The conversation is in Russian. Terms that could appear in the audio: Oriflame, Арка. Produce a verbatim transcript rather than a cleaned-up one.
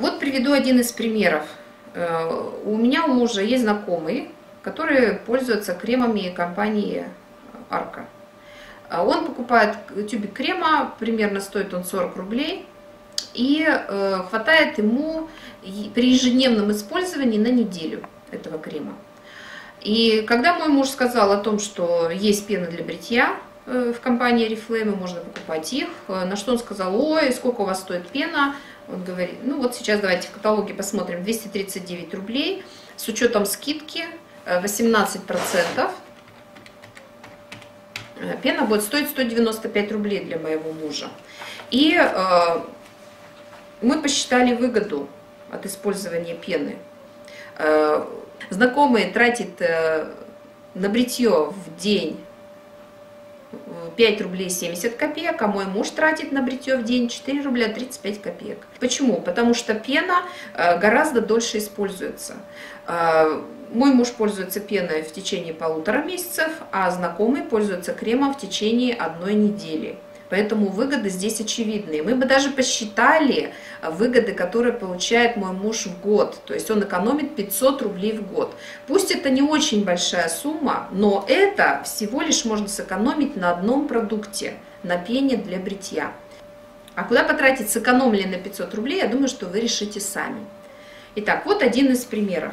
Вот приведу один из примеров. У меня у мужа есть знакомые, которые пользуются кремами компании Арка. Он покупает тюбик крема, примерно стоит он сорок рублей, и хватает ему при ежедневном использовании на неделю этого крема. И когда мой муж сказал о том, что есть пена для бритья в компании Oriflame, можно покупать их, на что он сказал: ой, сколько у вас стоит пена? Он говорит: ну вот сейчас давайте в каталоге посмотрим, двести тридцать девять рублей, с учетом скидки восемнадцать процентов. Пена будет стоить сто девяносто пять рублей для моего мужа. И э, мы посчитали выгоду от использования пены. Э, знакомый тратит э, на бритье в день пять рублей семьдесят копеек, а мой муж тратит на бритье в день четыре рубля тридцать пять копеек. Почему? Потому что пена э, гораздо дольше используется. Э, Мой муж пользуется пеной в течение полутора месяцев, а знакомый пользуется кремом в течение одной недели. Поэтому выгоды здесь очевидные. Мы бы даже посчитали выгоды, которые получает мой муж в год. То есть он экономит пятьсот рублей в год. Пусть это не очень большая сумма, но это всего лишь можно сэкономить на одном продукте, на пене для бритья. А куда потратить сэкономленные пятьсот рублей, я думаю, что вы решите сами. Итак, вот один из примеров.